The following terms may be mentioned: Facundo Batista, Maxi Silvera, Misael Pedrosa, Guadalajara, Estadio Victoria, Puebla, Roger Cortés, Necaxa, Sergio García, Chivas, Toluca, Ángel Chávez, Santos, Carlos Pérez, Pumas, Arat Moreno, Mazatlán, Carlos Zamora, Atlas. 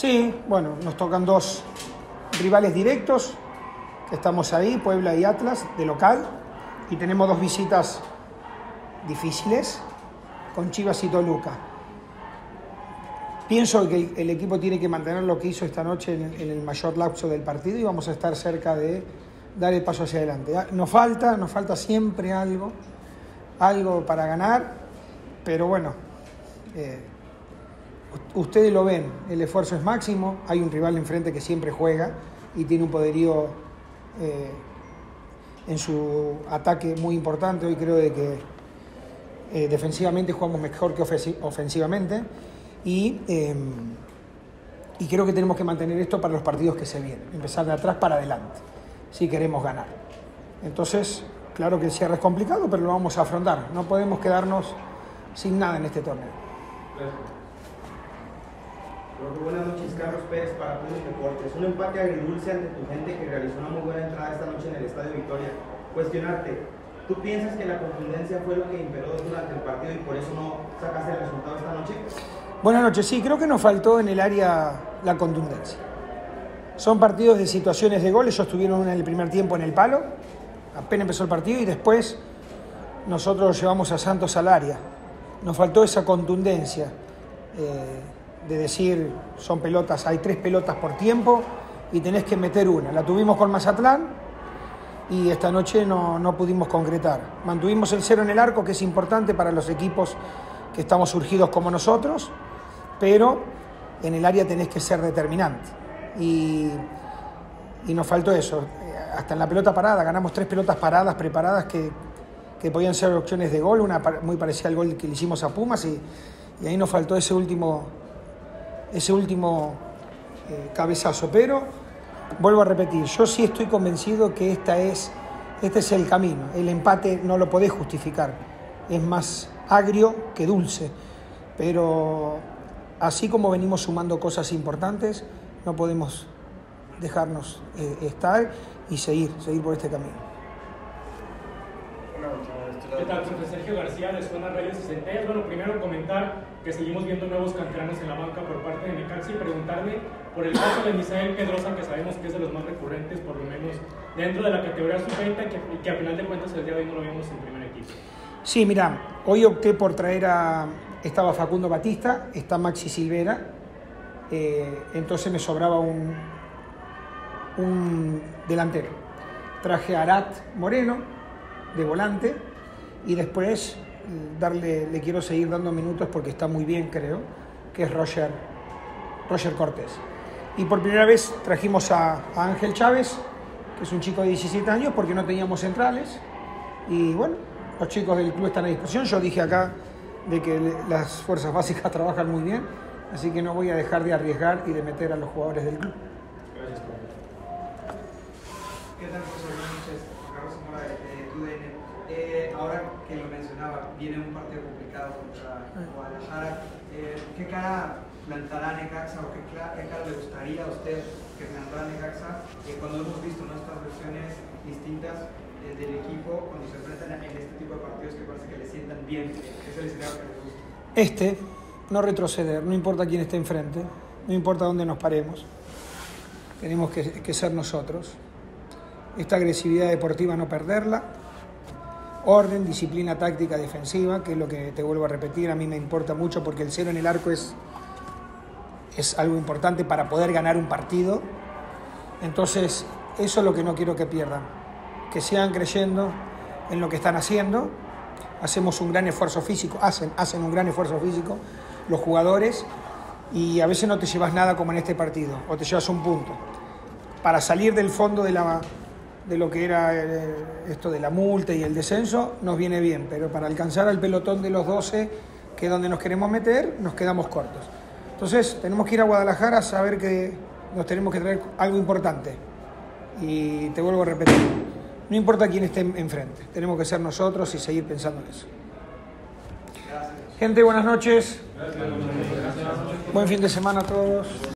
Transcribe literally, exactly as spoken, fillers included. Sí, bueno, nos tocan dos rivales directos, que estamos ahí, Puebla y Atlas, de local, y tenemos dos visitas difíciles con Chivas y Toluca. Pienso que el equipo tiene que mantener lo que hizo esta noche en el mayor lapso del partido y vamos a estar cerca de dar el paso hacia adelante. Nos falta, nos falta siempre algo, algo para ganar, pero bueno, eh, ustedes lo ven, el esfuerzo es máximo, hay un rival enfrente que siempre juega y tiene un poderío eh, en su ataque muy importante. Hoy creo de que eh, defensivamente jugamos mejor que ofensivamente. Y, eh, y creo que tenemos que mantener esto para los partidos que se vienen, empezar de atrás para adelante, si queremos ganar. Entonces, claro que el cierre es complicado, pero lo vamos a afrontar. No podemos quedarnos sin nada en este torneo. Gracias. Buenas noches, Carlos Pérez para Pumas Deportes. Un empate agridulce ante tu gente que realizó una muy buena entrada esta noche en el Estadio Victoria. Cuestionarte. ¿Tú piensas que la contundencia fue lo que imperó durante el partido y por eso no sacaste el resultado esta noche? Buenas noches, sí, creo que nos faltó en el área la contundencia. Son partidos de situaciones de gol, ellos tuvieron una en el primer tiempo en el palo, apenas empezó el partido y después nosotros llevamos a Santos al área. Nos faltó esa contundencia eh, de decir, son pelotas, hay tres pelotas por tiempo y tenés que meter una. La tuvimos con Mazatlán y esta noche no, no pudimos concretar. Mantuvimos el cero en el arco, que es importante para los equipos que estamos surgidos como nosotros, pero en el área tenés que ser determinante y, y nos faltó eso. Hasta en la pelota parada, ganamos tres pelotas paradas preparadas que, que podían ser opciones de gol, una muy parecida al gol que le hicimos a Pumas y, y ahí nos faltó ese último, ese último eh, cabezazo. Pero vuelvo a repetir, yo sí estoy convencido que esta es, este es el camino. El empate no lo podés justificar, es más agrio que dulce, pero así como venimos sumando cosas importantes, no podemos dejarnos eh, estar y seguir, seguir por este camino. ¿Qué tal, profesor Sergio García? Les suena Reyes y Centellas. Bueno, primero comentar que seguimos viendo nuevos canteranos en la banca por parte de Necaxa y preguntarle por el caso de Misael Pedrosa, que sabemos que es de los más recurrentes, por lo menos dentro de la categoría sub veinte, que, que a final de cuentas el día de hoy no lo vimos en primer equipo. Sí, mira, hoy opté por traer a... Estaba Facundo Batista, está Maxi Silvera, eh, entonces me sobraba un, un delantero. Traje a Arat Moreno, de volante, y después darle, le quiero seguir dando minutos porque está muy bien, creo, que es Roger, Roger Cortés. Y por primera vez trajimos a, a Ángel Chávez, que es un chico de diecisiete años, porque no teníamos centrales, y bueno, los chicos del club están a disposición. Yo dije acá de que las fuerzas básicas trabajan muy bien, así que no voy a dejar de arriesgar y de meter a los jugadores del club. Gracias, Pablo. ¿Qué tal, profesor? Buenas noches. Carlos Zamora de tu D N. Ahora que lo mencionaba, viene un partido complicado contra Guadalajara. Eh, ¿Qué cara plantará Necaxa o qué, qué cara le gustaría a usted que plantara Necaxa? Eh, cuando hemos visto nuestras versiones distintas del equipo cuando se enfrentan en este tipo de partidos que parece que le sientan bien, es el escenario que les gusta. Este, no retroceder, no importa quién esté enfrente, no importa dónde nos paremos, tenemos que, que ser nosotros. Esta agresividad deportiva no perderla, orden, disciplina táctica defensiva, que es lo que te vuelvo a repetir, a mí me importa mucho porque el cero en el arco es, es algo importante para poder ganar un partido. Entonces, eso es lo que no quiero que pierdan. Que sigan creyendo en lo que están haciendo. Hacemos un gran esfuerzo físico, hacen, hacen un gran esfuerzo físico los jugadores y a veces no te llevas nada como en este partido, o te llevas un punto. Para salir del fondo de, la, de lo que era eh, esto de la multa y el descenso, nos viene bien, pero para alcanzar al pelotón de los doce, que es donde nos queremos meter, nos quedamos cortos. Entonces, tenemos que ir a Guadalajara a saber que nos tenemos que traer algo importante. Y te vuelvo a repetir. No importa quién esté enfrente, tenemos que ser nosotros y seguir pensando en eso. Gracias. Gente, buenas noches. Gracias. Buen fin de semana a todos.